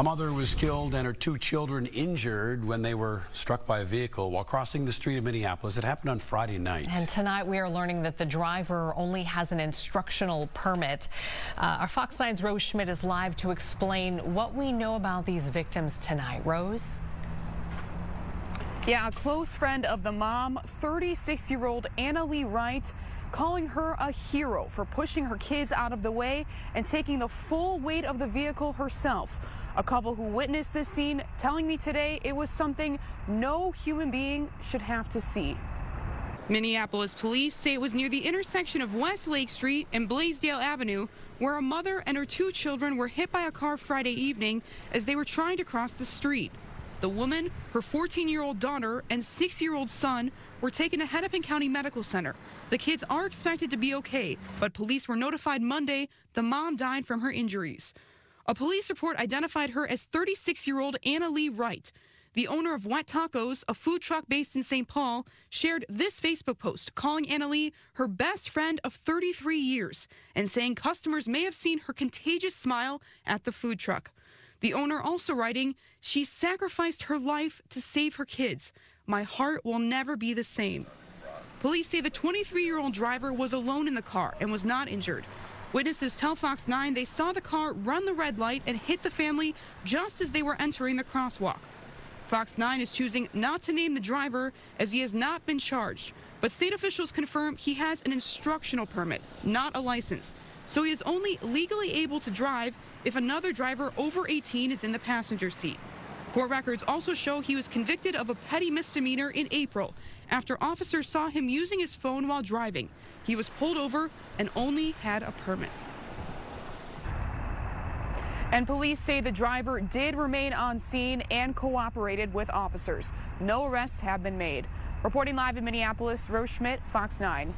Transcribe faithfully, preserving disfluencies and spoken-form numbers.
A mother was killed and her two children injured when they were struck by a vehicle while crossing the street in Minneapolis. It happened on Friday night. And tonight we are learning that the driver only has an instructional permit. Uh, our Fox nine's Rose Schmidt is live to explain what we know about these victims tonight. Rose? Yeah, a close friend of the mom, thirty-six-year-old Anna Lee Wright, calling her a hero for pushing her kids out of the way and taking the full weight of the vehicle herself. A couple who witnessed this scene telling me today it was something no human being should have to see. Minneapolis police say it was near the intersection of West Lake Street and Blaisdell Avenue where a mother and her two children were hit by a car Friday evening as they were trying to cross the street. The woman, her fourteen-year-old daughter, and six-year-old son were taken to Hennepin County Medical Center. The kids are expected to be okay, but police were notified Monday the mom died from her injuries. A police report identified her as thirty-six-year-old Anna Lee Wright. The owner of White Tacos, a food truck based in Saint Paul, shared this Facebook post calling Anna Lee her best friend of thirty-three years and saying customers may have seen her contagious smile at the food truck. The owner also writing, she sacrificed her life to save her kids. My heart will never be the same. Police say the twenty-three-year-old driver was alone in the car and was not injured. Witnesses tell Fox nine they saw the car run the red light and hit the family just as they were entering the crosswalk. Fox nine is choosing not to name the driver as he has not been charged, but state officials confirm he has an instructional permit, not a license. So he is only legally able to drive if another driver over eighteen is in the passenger seat. Court records also show he was convicted of a petty misdemeanor in April after officers saw him using his phone while driving. He was pulled over and only had a permit. And police say the driver did remain on scene and cooperated with officers. No arrests have been made. Reporting live in Minneapolis, Rose Schmidt, Fox nine.